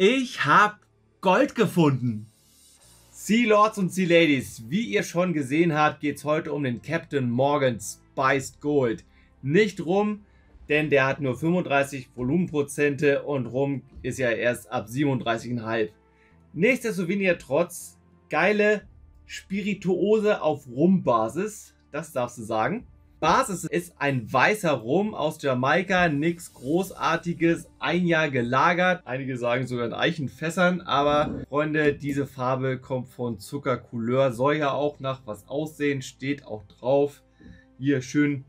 Ich hab Gold gefunden. Sea Lords und Sea Ladies, wie ihr schon gesehen habt, geht es heute um den Captain Morgan Spiced Gold. Nicht Rum, denn der hat nur 35 Volumenprozente und Rum ist ja erst ab 37,5. Nichtsdestotrotz, geile Spirituose auf Rumbasis, das darfst du sagen. Basis ist ein weißer Rum aus Jamaika, nichts Großartiges, ein Jahr gelagert. Einige sagen sogar in Eichenfässern, aber Freunde, diese Farbe kommt von Zuckercouleur, soll ja auch nach was aussehen, steht auch drauf. Hier schön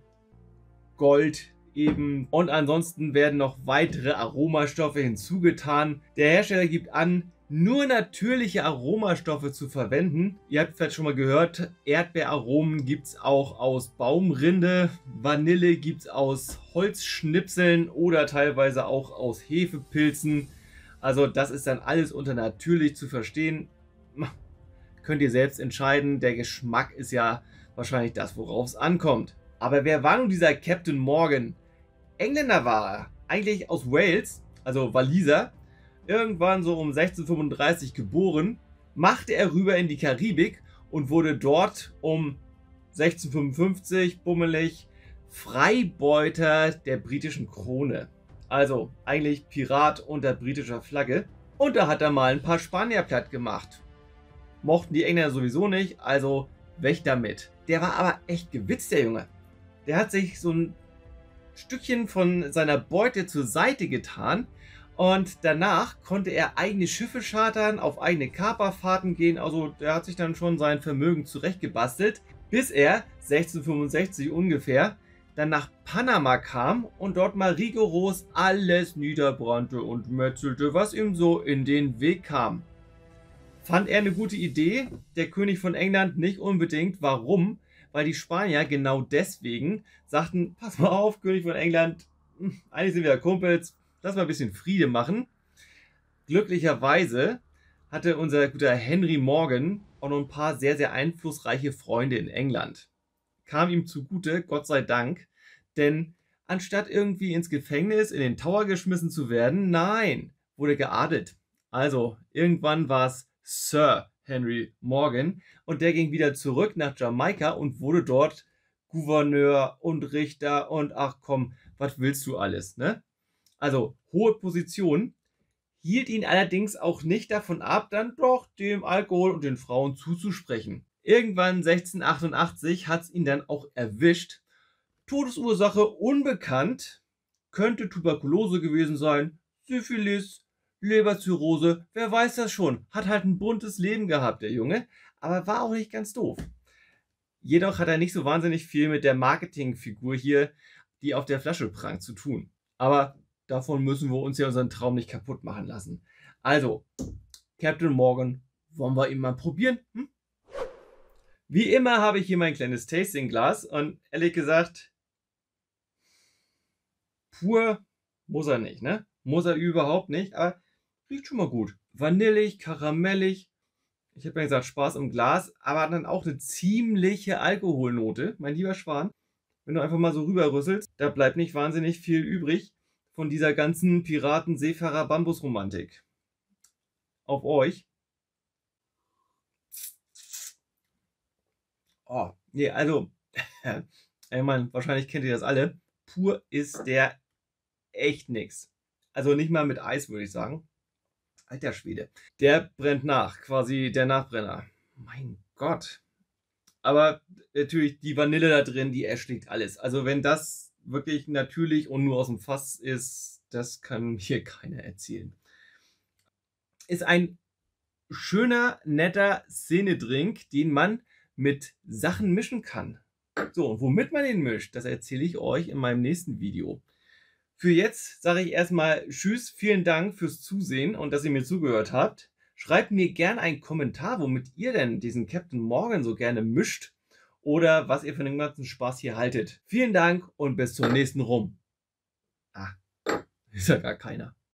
Gold eben. Und ansonsten werden noch weitere Aromastoffe hinzugetan. Der Hersteller gibt an, nur natürliche Aromastoffe zu verwenden. Ihr habt vielleicht schon mal gehört, Erdbeeraromen gibt es auch aus Baumrinde, Vanille gibt es aus Holzschnipseln oder teilweise auch aus Hefepilzen. Also das ist dann alles unter natürlich zu verstehen. Könnt ihr selbst entscheiden, der Geschmack ist ja wahrscheinlich das, worauf es ankommt. Aber wer war nun dieser Captain Morgan? Engländer war er, eigentlich aus Wales, also Waliser. Irgendwann so um 1635 geboren, machte er rüber in die Karibik und wurde dort um 1655 bummelig Freibeuter der britischen Krone. Also eigentlich Pirat unter britischer Flagge. Und da hat er mal ein paar Spanier platt gemacht. Mochten die Engländer sowieso nicht, also weg damit. Der war aber echt gewitzt, der Junge. Der hat sich so ein Stückchen von seiner Beute zur Seite getan. Und danach konnte er eigene Schiffe chartern, auf eigene Kaperfahrten gehen. Also der hat sich dann schon sein Vermögen zurechtgebastelt, bis er 1665 ungefähr dann nach Panama kam und dort mal rigoros alles niederbrannte und metzelte, was ihm so in den Weg kam. Fand er eine gute Idee? Der König von England nicht unbedingt. Warum? Weil die Spanier genau deswegen sagten, pass mal auf, König von England, eigentlich sind wir ja Kumpels. Lass mal ein bisschen Friede machen. Glücklicherweise hatte unser guter Henry Morgan auch noch ein paar sehr, sehr einflussreiche Freunde in England. Kam ihm zugute, Gott sei Dank, denn anstatt irgendwie ins Gefängnis, in den Tower geschmissen zu werden, nein, wurde geadelt. Also irgendwann war es Sir Henry Morgan und der ging wieder zurück nach Jamaika und wurde dort Gouverneur und Richter und ach komm, was willst du alles, ne? Also hohe Position, hielt ihn allerdings auch nicht davon ab, dann doch dem Alkohol und den Frauen zuzusprechen. Irgendwann 1688 hat es ihn dann auch erwischt. Todesursache unbekannt, könnte Tuberkulose gewesen sein, Syphilis, Leberzirrhose, wer weiß das schon. Hat halt ein buntes Leben gehabt, der Junge, aber war auch nicht ganz doof. Jedoch hat er nicht so wahnsinnig viel mit der Marketingfigur hier, die auf der Flasche prangt, zu tun. Aber davon müssen wir uns ja unseren Traum nicht kaputt machen lassen. Also, Captain Morgan, wollen wir ihn mal probieren? Wie immer habe ich hier mein kleines Tastingglas und ehrlich gesagt, pur muss er nicht, ne? Muss er überhaupt nicht, aber riecht schon mal gut. Vanillig, karamellig, ich habe ja gesagt, Spaß im Glas, aber dann auch eine ziemliche Alkoholnote, mein lieber Schwan. Wenn du einfach mal so rüberrüsselst, da bleibt nicht wahnsinnig viel übrig von dieser ganzen Piraten-Seefahrer-Bambus-Romantik. Auf euch. Oh, nee, also, ich meine, wahrscheinlich kennt ihr das alle. Pur ist der echt nix. Also nicht mal mit Eis, würde ich sagen. Alter Schwede. Der brennt nach, quasi der Nachbrenner. Mein Gott. Aber natürlich die Vanille da drin, die erschlägt alles. Also wenn das wirklich natürlich und nur aus dem Fass ist, das kann hier keiner erzählen. Ist ein schöner, netter Szenedrink, den man mit Sachen mischen kann. So, und womit man den mischt, das erzähle ich euch in meinem nächsten Video. Für jetzt sage ich erstmal tschüss, vielen Dank fürs Zusehen und dass ihr mir zugehört habt. Schreibt mir gerne einen Kommentar, womit ihr denn diesen Captain Morgan so gerne mischt. Oder was ihr von dem ganzen Spaß hier haltet. Vielen Dank und bis zum nächsten Rum. Ah, ist ja gar keiner.